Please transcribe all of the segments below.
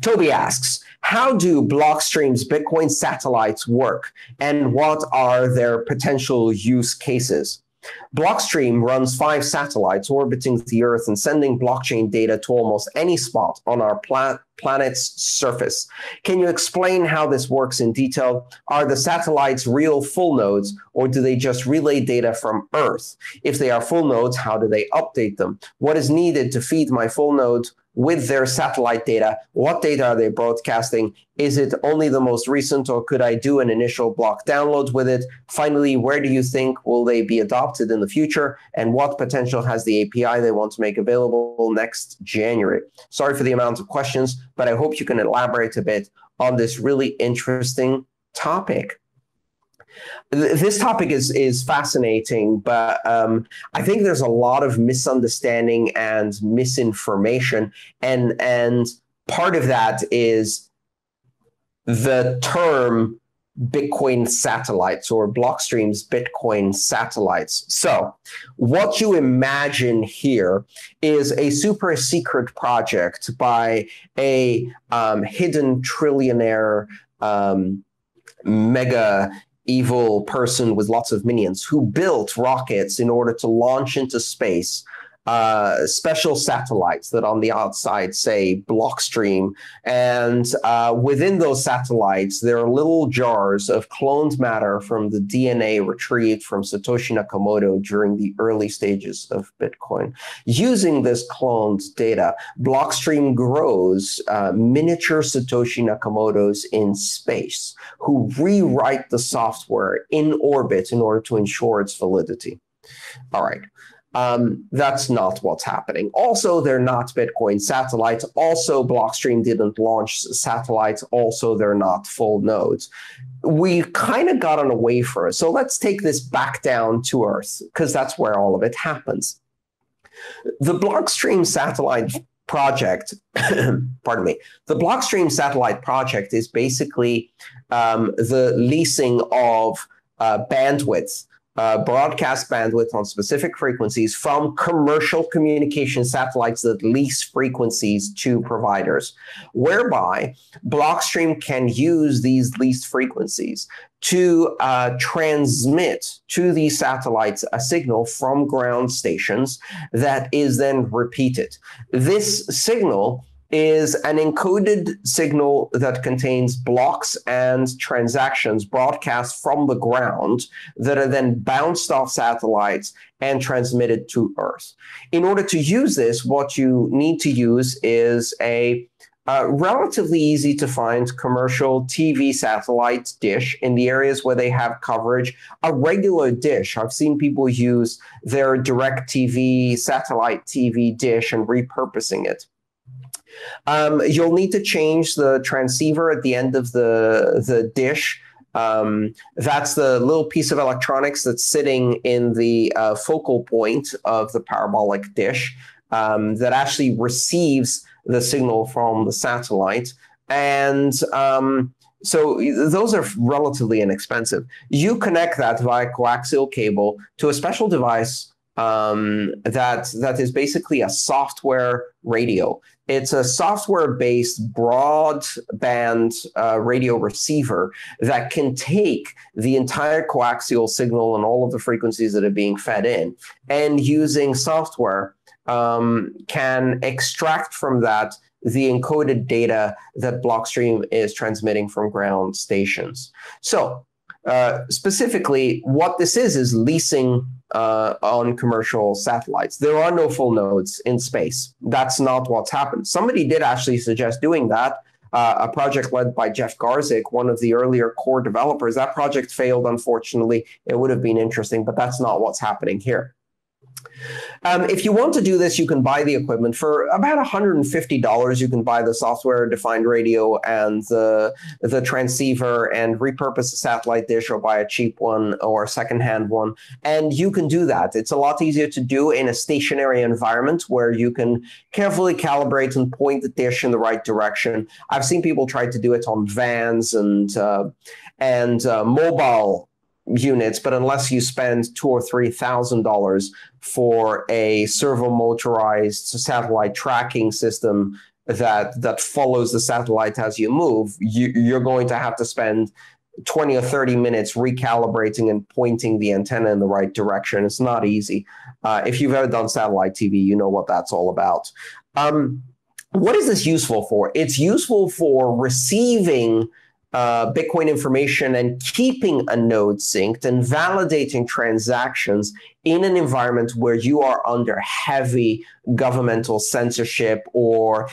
Toby asks, how do Blockstream's Bitcoin satellites work, and what are their potential use cases? Blockstream runs 5 satellites orbiting the Earth and sending blockchain data to almost any spot on our planet's surface. Can you explain how this works in detail? Are the satellites real full nodes, or do they just relay data from Earth? If they are full nodes, how do they update them? What is needed to feed my full node with their satellite data? What data are they broadcasting? Is it only the most recent, or could I do an initial block download with it? Finally, where do you think will they be adopted in the future, and what potential has the API they want to make available next January? Sorry for the amount of questions, but I hope you can elaborate a bit on this really interesting topic. This topic is fascinating, but I think there's a lot of misunderstanding and misinformation, and part of that is the term Bitcoin satellites, or Blockstream's Bitcoin satellites. So what you imagine here is a super secret project by a hidden trillionaire mega evil person with lots of minions who built rockets in order to launch into space special satellites that on the outside say Blockstream. And within those satellites, there are little jars of cloned matter from the DNA retrieved from Satoshi Nakamoto during the early stages of Bitcoin. Using this cloned data, Blockstream grows miniature Satoshi Nakamotos in space who rewrite the software in orbit in order to ensure its validity. All right. That's not what's happening. Also, they're not Bitcoin satellites. Also, Blockstream didn't launch satellites. Also, they're not full nodes. We kind of got on a wafer. So let's take this back down to Earth, because that's where all of it happens. The Blockstream satellite project, pardon me, the Blockstream satellite project is basically the leasing of bandwidth, broadcast bandwidth on specific frequencies from commercial communication satellites that lease frequencies to providers, whereby Blockstream can use these leased frequencies to transmit to these satellites a signal from ground stations that is then repeated. This signal is an encoded signal that contains blocks and transactions broadcast from the ground that are then bounced off satellites and transmitted to Earth. In order to use this, what you need to use is a relatively easy to find commercial TV satellite dish in the areas where they have coverage, a regular dish. I've seen people use their DirecTV satellite TV dish and repurposing it. You'll need to change the transceiver at the end of the dish. That's the little piece of electronics that's sitting in the focal point of the parabolic dish that actually receives the signal from the satellite. And so those are relatively inexpensive. You connect that via coaxial cable to a special device that is basically a software radio. It's a software-based broadband radio receiver that can take the entire coaxial signal and all of the frequencies that are being fed in, and using software can extract from that the encoded data that Blockstream is transmitting from ground stations. So specifically, what this is leasing on commercial satellites. There are no full nodes in space. That's not what's happened. Somebody did actually suggest doing that, a project led by Jeff Garzik, one of the earlier core developers. That project failed, unfortunately. It would have been interesting, but that's not what's happening here. If you want to do this, you can buy the equipment. For about $150, you can buy the software-defined radio and the transceiver and repurpose the satellite dish, or buy a cheap one or a secondhand one. And you can do that. It's a lot easier to do in a stationary environment where you can carefully calibrate and point the dish in the right direction. I've seen people try to do it on vans and mobile units, but unless you spend $2,000 or $3,000 for a servo motorized satellite tracking system, that follows the satellite as you move, you're going to have to spend 20 or 30 minutes recalibrating and pointing the antenna in the right direction. It's not easy. If you've ever done satellite TV, you know what that's all about. What is this useful for? It's useful for receiving Bitcoin information and keeping a node synced and validating transactions in an environment where you are under heavy governmental censorship, or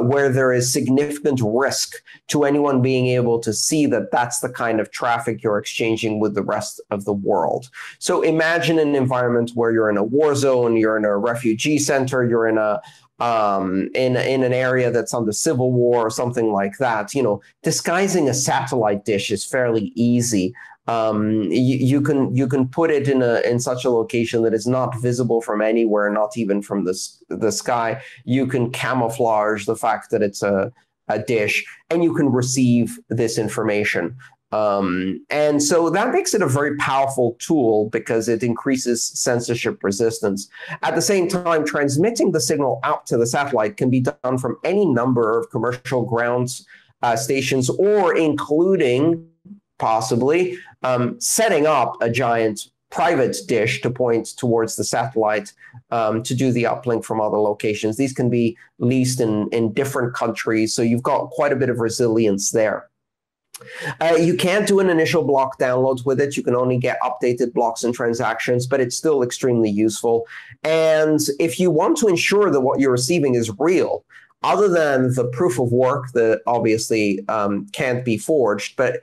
where there is significant risk to anyone being able to see that that's the kind of traffic you're exchanging with the rest of the world. So imagine an environment where you're in a war zone, you're in a refugee center, you're in an area that's under civil war or something like that. You know, disguising a satellite dish is fairly easy. You can put it in such a location that is not visible from anywhere, not even from the sky. You can camouflage the fact that it's a dish, and you can receive this information. And so that makes it a very powerful tool because it increases censorship resistance. At the same time, transmitting the signal out to the satellite can be done from any number of commercial ground stations, or including possibly setting up a giant private dish to point towards the satellite to do the uplink from other locations. These can be leased in different countries, so you've got quite a bit of resilience there. You can't do an initial block download with it. You can only get updated blocks and transactions, but it's still extremely useful. And if you want to ensure that what you're receiving is real, other than the proof of work that obviously can't be forged, but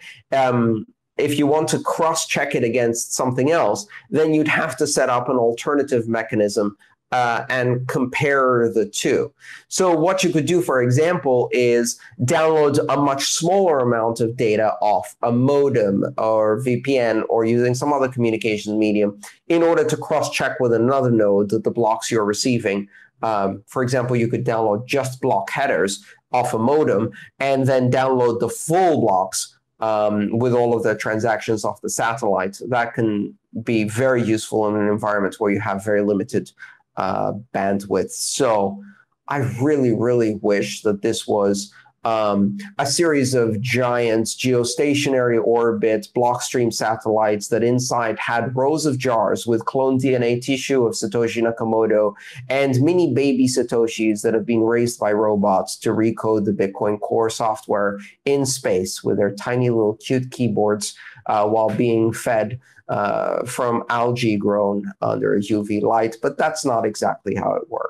if you want to cross-check it against something else, then you'd have to set up an alternative mechanism and compare the two. So what you could do, for example, is download a much smaller amount of data off a modem or VPN or using some other communications medium in order to cross-check with another node that the blocks you're receiving. For example, you could download just block headers off a modem and then download the full blocks with all of the transactions off the satellite. That can be very useful in an environment where you have very limited bandwidth. So I really, really wish that this was a series of giant geostationary orbit Blockstream satellites that inside had rows of jars with cloned DNA tissue of Satoshi Nakamoto and mini baby Satoshis that have been raised by robots to recode the Bitcoin Core software in space with their tiny little cute keyboards while being fed from algae grown under UV light. But that's not exactly how it works.